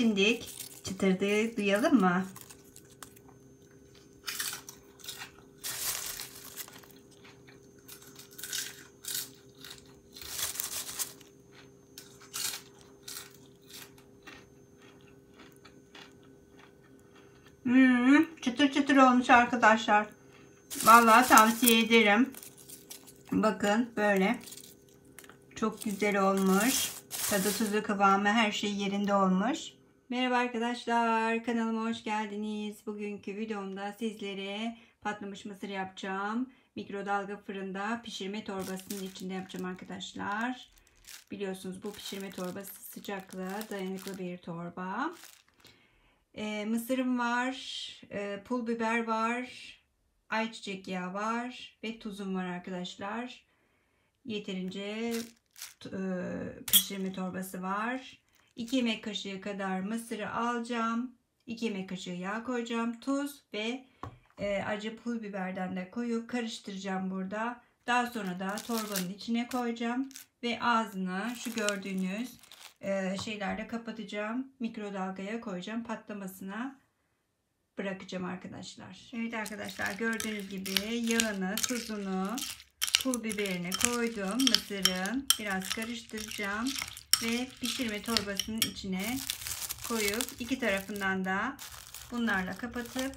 Şimdi çıtırdığı duyalım mı? Çıtır çıtır olmuş arkadaşlar. Vallahi tavsiye ederim. Bakın böyle. Çok güzel olmuş. Tadı, tuzu, kıvamı, her şey yerinde olmuş. Merhaba arkadaşlar. Kanalıma hoş geldiniz. Bugünkü videomda sizlere patlamış mısır yapacağım. Mikrodalga fırında pişirme torbasının içinde yapacağım arkadaşlar. Biliyorsunuz bu pişirme torbası sıcaklığa dayanıklı bir torba. Mısırım var, pul biber var, ayçiçek yağı var ve tuzum var arkadaşlar. Yeterince pişirme torbası var. 2 yemek kaşığı kadar mısırı alacağım. 2 yemek kaşığı yağ koyacağım. Tuz ve acı pul biberden de koyup karıştıracağım burada. Daha sonra da torbanın içine koyacağım ve ağzını şu gördüğünüz şeylerle kapatacağım. Mikrodalgaya koyacağım. Patlamasına bırakacağım arkadaşlar. Evet arkadaşlar, gördüğünüz gibi yağını, tuzunu, pul biberini koydum. Mısırı biraz karıştıracağım ve pişirme torbasının içine koyup iki tarafından da bunlarla kapatıp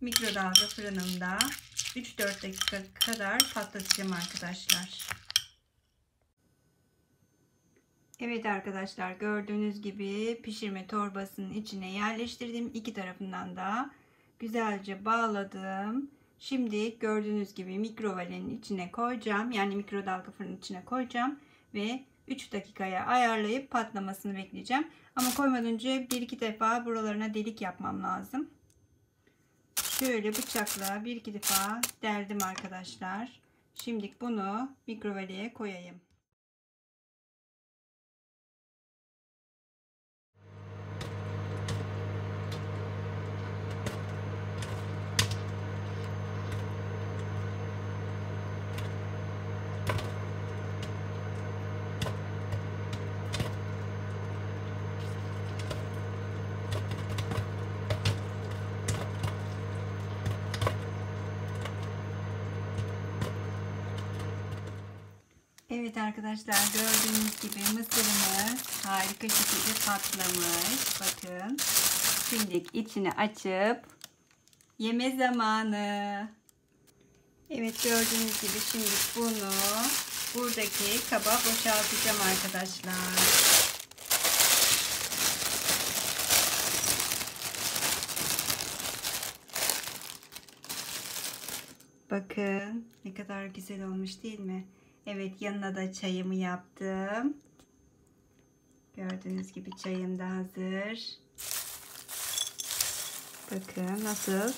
mikrodalga fırınımda 3-4 dakika kadar patlatacağım arkadaşlar. Evet arkadaşlar, gördüğünüz gibi pişirme torbasının içine yerleştirdim. İki tarafından da güzelce bağladım. Şimdi gördüğünüz gibi mikrovalenin içine koyacağım. Yani mikrodalga fırının içine koyacağım. Ve 3 dakikaya ayarlayıp patlamasını bekleyeceğim. Ama koymadan önce 1-2 defa buralarına delik yapmam lazım. Şöyle bıçakla 1-2 defa deldim arkadaşlar. Şimdi bunu mikrovaleye koyayım. Evet arkadaşlar, gördüğünüz gibi mısırımız harika şekilde patlamış. Bakın. Şimdi içini açıp yeme zamanı. Evet, gördüğünüz gibi şimdi bunu buradaki kaba boşaltacağım arkadaşlar. Bakın ne kadar güzel olmuş değil mi? Evet, yanına da çayımı yaptım. Gördüğünüz gibi çayım da hazır. Bakın nasıl.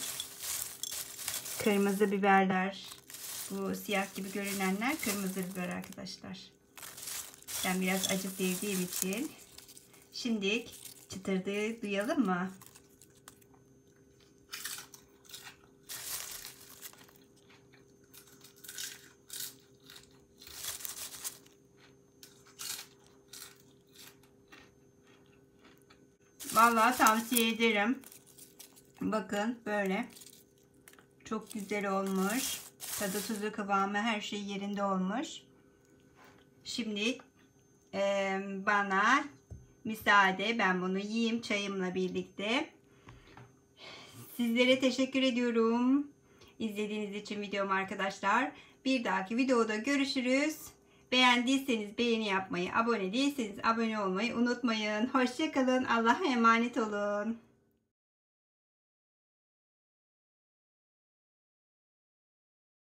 Kırmızı biberler. Bu siyah gibi görünenler kırmızı biber arkadaşlar. Ben biraz acı sevdiğim için. Şimdi çıtırdığı duyalım mı? Vallahi tavsiye ederim. Bakın böyle. Çok güzel olmuş. Tadı, tuzu, kıvamı, her şey yerinde olmuş. Şimdi bana müsaade. Ben bunu yiyeyim çayımla birlikte. Sizlere teşekkür ediyorum. İzlediğiniz için videomu arkadaşlar. Bir dahaki videoda görüşürüz. Beğendiyseniz beğeni yapmayı, abone değilseniz abone olmayı unutmayın. Hoşça kalın. Allah'a emanet olun.